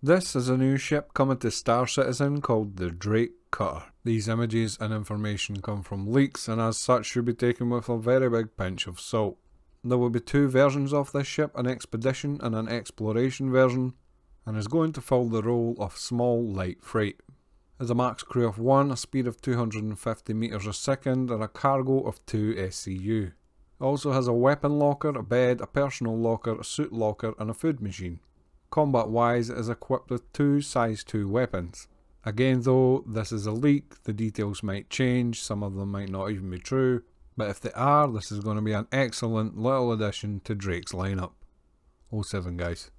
This is a new ship coming to Star Citizen called the Drake Cutter. These images and information come from leaks and as such should be taken with a very big pinch of salt. There will be two versions of this ship, an expedition and an exploration version, and is going to fill the role of small light freight. As a max crew of 1, a speed of 250 meters a second and a cargo of 2 SCU. Also has a weapon locker, a bed, a personal locker, a suit locker and a food machine. Combat wise it is equipped with 2 size 2 weapons. Again though, this is a leak, the details might change, some of them might not even be true, but if they are, this is going to be an excellent little addition to Drake's lineup. 07 guys.